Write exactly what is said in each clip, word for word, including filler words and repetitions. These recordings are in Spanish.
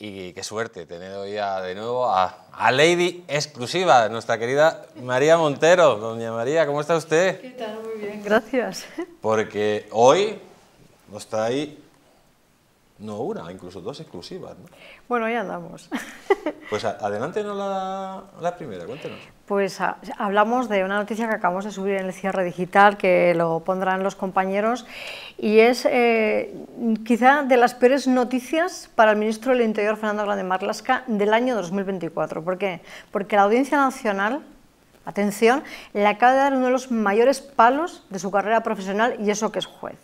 Y qué suerte tener hoy a, de nuevo a, a Lady exclusiva, nuestra querida María Montero. Doña María, ¿cómo está usted? ¿Qué tal? Muy bien, gracias. Porque hoy nos trae, no una, incluso dos exclusivas, ¿no? Bueno, ya andamos. Pues a, adelante no la, la primera, cuéntenos. Pues a, hablamos de una noticia que acabamos de subir en el cierre digital, que lo pondrán los compañeros, y es eh, quizá de las peores noticias para el ministro del Interior, Fernando Grande Marlaska, del año dos mil veinticuatro. ¿Por qué? Porque la Audiencia Nacional, atención, le acaba de dar uno de los mayores palos de su carrera profesional, y eso que es juez.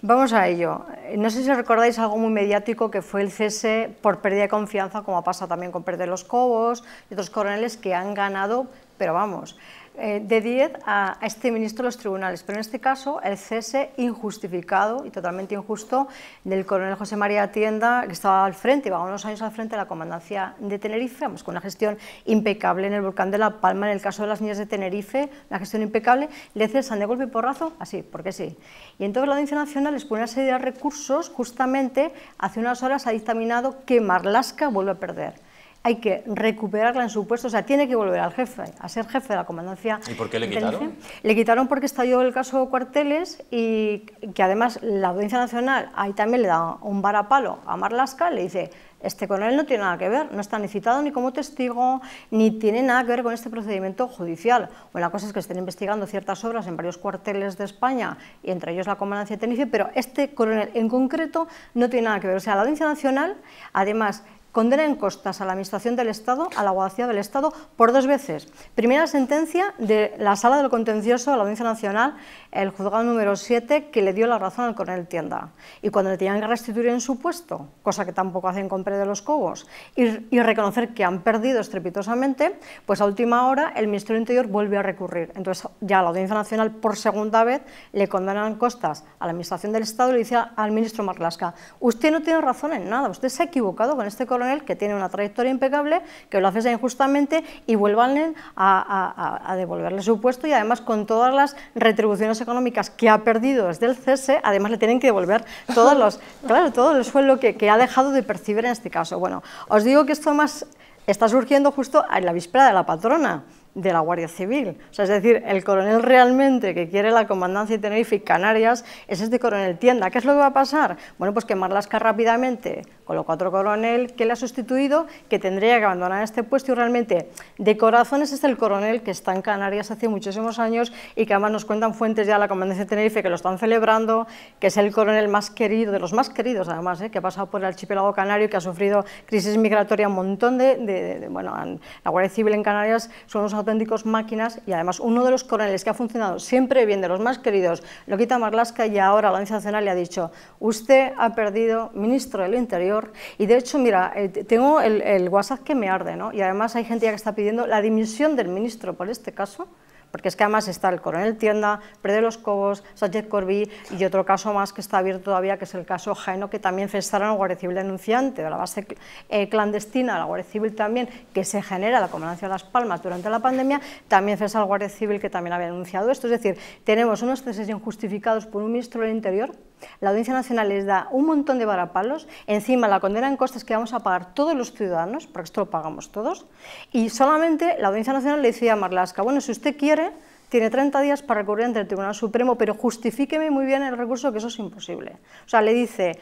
Vamos a ello. No sé si recordáis algo muy mediático que fue el cese por pérdida de confianza, como ha pasado también con Pérez de los Cobos y otros coroneles que han ganado, pero vamos, eh, de diez a, a este ministro de los tribunales. Pero en este caso, el cese injustificado y totalmente injusto del coronel José María Tienda, que estaba al frente, iba unos años al frente de la comandancia de Tenerife, vamos, con una gestión impecable en el volcán de La Palma, en el caso de las niñas de Tenerife, una gestión impecable, le cesan de golpe y porrazo, así, porque sí. Y entonces la Audiencia Nacional les pone una serie de recursos, justamente hace unas horas ha dictaminado que Marlaska vuelve a perder. Hay que recuperarla en su puesto, o sea, tiene que volver al jefe, a ser jefe de la comandancia. ¿Y por qué le quitaron? Le quitaron porque estalló el caso Cuarteles y que además la Audiencia Nacional ahí también le da un varapalo a Marlaska, le dice, este coronel no tiene nada que ver, no está ni citado ni como testigo, ni tiene nada que ver con este procedimiento judicial. Bueno, la cosa es que estén investigando ciertas obras en varios cuarteles de España, y entre ellos la comandancia de Tenerife, pero este coronel en concreto no tiene nada que ver. O sea, la Audiencia Nacional, además, condena en costas a la Administración del Estado, a la Abogacía del Estado, por dos veces. Primera sentencia de la Sala de lo Contencioso de la Audiencia Nacional, el juzgado número siete, que le dio la razón al coronel Tienda. Y cuando le tenían que restituir en su puesto, cosa que tampoco hacen con Pérez de los Cobos, y, y reconocer que han perdido estrepitosamente, pues a última hora el Ministerio del Interior vuelve a recurrir. Entonces ya la Audiencia Nacional por segunda vez le condenan costas a la Administración del Estado y le dice al ministro Marlaska, usted no tiene razón en nada, usted se ha equivocado con este coronel que tiene una trayectoria impecable, que lo hace ya injustamente y vuelvan a, a, a devolverle su puesto, y además con todas las retribuciones económicas que ha perdido desde el cese, además le tienen que devolver todos los, claro, todo el sueldo que, que ha dejado de percibir en este caso. Bueno, os digo que esto más está surgiendo justo en la víspera de la patrona de la Guardia Civil, o sea, es decir, el coronel realmente que quiere la comandancia de Tenerife y Canarias es este coronel Tienda. ¿Qué es lo que va a pasar? Bueno, pues que Marlaska rápidamente colocó a otro coronel que le ha sustituido, que tendría que abandonar este puesto, y realmente de corazones es el coronel que está en Canarias hace muchísimos años y que además nos cuentan fuentes ya de la comandancia de Tenerife que lo están celebrando, que es el coronel más querido, de los más queridos además, ¿eh? que ha pasado por el archipiélago canario, que ha sufrido crisis migratoria un montón de... de, de, de bueno, en, la Guardia Civil en Canarias son unos auténticos máquinas, y además uno de los coroneles que ha funcionado siempre bien, de los más queridos, lo quita Marlaska, y ahora la Audiencia Nacional le ha dicho, usted ha perdido ministro del Interior. Y de hecho, mira, eh, tengo el, el WhatsApp que me arde, ¿no? Y además hay gente ya que está pidiendo la dimisión del ministro por este caso, porque es que además está el coronel Tienda, Pérez de los Cobos, Sánchez Corbí, y otro caso más que está abierto todavía, que es el caso Jaeno, que también cesaron al Guardia Civil denunciante de la base eh, clandestina de la Guardia Civil también, que se genera la comandancia de Las Palmas durante la pandemia, también cesa al Guardia Civil, que también había denunciado esto. Es decir, tenemos unos ceses injustificados por un ministro del Interior, la Audiencia Nacional les da un montón de varapalos, encima la condena en costes que vamos a pagar todos los ciudadanos, porque esto lo pagamos todos, y solamente la Audiencia Nacional le decía a Marlaska, bueno, si usted quiere, tiene treinta días para recurrir ante el Tribunal Supremo, pero justifíqueme muy bien el recurso, que eso es imposible. O sea, le dice,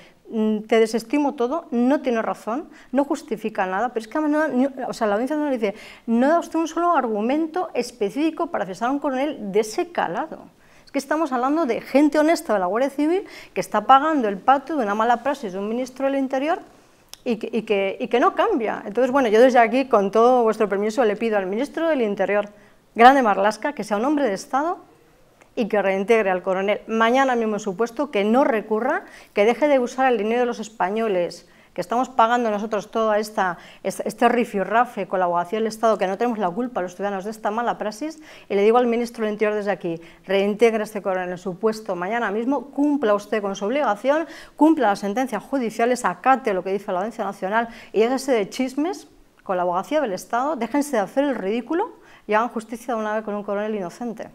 te desestimo todo, no tiene razón, no justifica nada, pero es que además, no, o sea, la Audiencia Nacional le dice, no da usted un solo argumento específico para cesar a un coronel de ese calado. Que estamos hablando de gente honesta de la Guardia Civil que está pagando el pato de una mala praxis de un ministro del Interior y que, y, que, y que no cambia. Entonces, bueno, yo desde aquí, con todo vuestro permiso, le pido al ministro del Interior, Grande Marlaska, que sea un hombre de Estado y que reintegre al coronel mañana mismo en su puesto, que no recurra, que deje de usar el dinero de los españoles, que estamos pagando nosotros todo esta, este rifirrafe con la abogacía del Estado, que no tenemos la culpa los ciudadanos de esta mala praxis, y le digo al ministro del Interior desde aquí, reintegre este coronel en su puesto mañana mismo, cumpla usted con su obligación, cumpla las sentencias judiciales, acate lo que dice la Audiencia Nacional y déjese de chismes con la abogacía del Estado, déjense de hacer el ridículo y hagan justicia de una vez con un coronel inocente.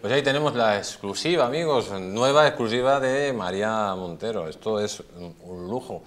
Pues ahí tenemos la exclusiva, amigos, nueva exclusiva de María Montero. Esto es un lujo.